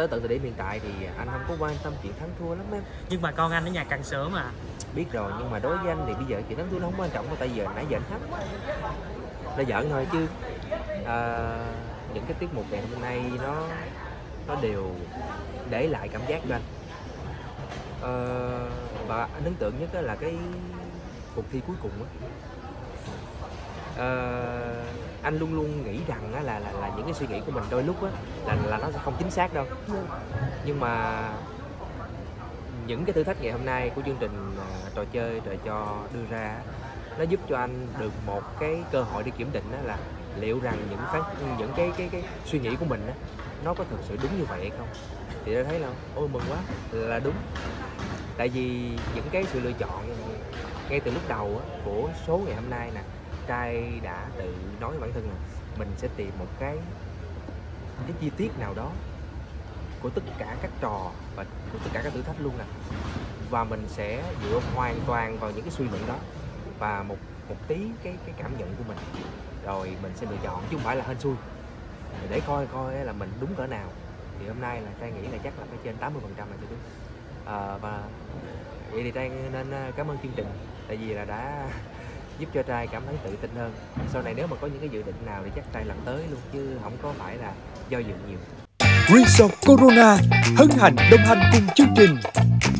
tới tận thời điểm hiện tại thì anh không có quan tâm chuyện thắng thua lắm em. Nhưng mà con anh ở nhà càng sớm à. Biết rồi, nhưng mà đối với anh thì bây giờ chuyện thắng thua nó không quan trọng đâu, tại giờ nãy giờ anh thắng. Nó giỡn thôi chứ những cái tiết mục ngày hôm nay nó đều để lại cảm giác cho anh. Và anh ấn tượng nhất đó là cái cuộc thi cuối cùng đó. Anh luôn luôn nghĩ rằng á, là những cái suy nghĩ của mình đôi lúc á, là nó sẽ không chính xác đâu. Nhưng mà những cái thử thách ngày hôm nay của chương trình Trò Chơi Trời Cho đưa ra, nó giúp cho anh được một cái cơ hội để kiểm định á, là liệu rằng những cái suy nghĩ của mình á, nó có thực sự đúng như vậy hay không. Thì đã thấy là ôi mừng quá, là đúng. Tại vì những cái sự lựa chọn ngay từ lúc đầu á, của số ngày hôm nay nè, Trai đã tự nói với bản thân là mình sẽ tìm một cái chi tiết nào đó của tất cả các trò và của tất cả các thử thách luôn nè, và mình sẽ dựa hoàn toàn vào những cái suy luận đó và một tí cái cảm nhận của mình, rồi mình sẽ lựa chọn chứ không phải là hên xui để coi là mình đúng cỡ nào. Thì hôm nay là Trai nghĩ là chắc là phải trên 80% là đúng. Và vậy thì Trai nên cảm ơn chương trình, tại vì là đã giúp cho Trai cảm thấy tự tin hơn. Sau này nếu mà có những cái dự định nào thì chắc Trai lần tới luôn chứ không có phải là do dự nhiều. Resort Corona hân hạnh đồng hành cùng chương trình.